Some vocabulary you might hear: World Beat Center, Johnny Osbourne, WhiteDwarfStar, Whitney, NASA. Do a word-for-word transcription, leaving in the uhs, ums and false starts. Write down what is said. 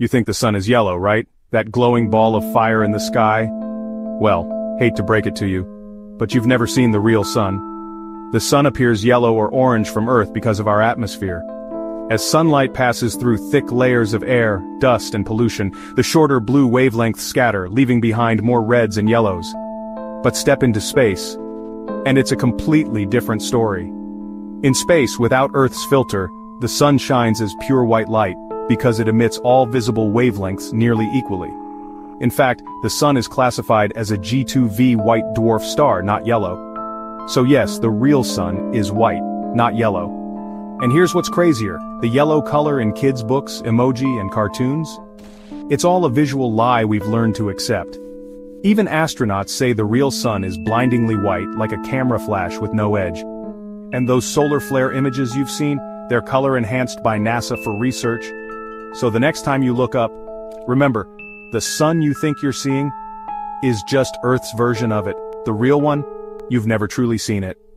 You think the sun is yellow, right? That glowing ball of fire in the sky? Well, hate to break it to you, but you've never seen the real sun. The sun appears yellow or orange from Earth because of our atmosphere. As sunlight passes through thick layers of air, dust and pollution, the shorter blue wavelengths scatter, leaving behind more reds and yellows. But step into space, and it's a completely different story. In space, without Earth's filter, the sun shines as pure white light, because it emits all visible wavelengths nearly equally. In fact, the sun is classified as a G two V white dwarf star, not yellow. So yes, the real sun is white, not yellow. And here's what's crazier, the yellow color in kids' books, emoji and cartoons? It's all a visual lie we've learned to accept. Even astronauts say the real sun is blindingly white, like a camera flash with no edge. And those solar flare images you've seen, they're color enhanced by NASA for research. So the next time you look up, remember, the sun you think you're seeing is just Earth's version of it. The real one, you've never truly seen it.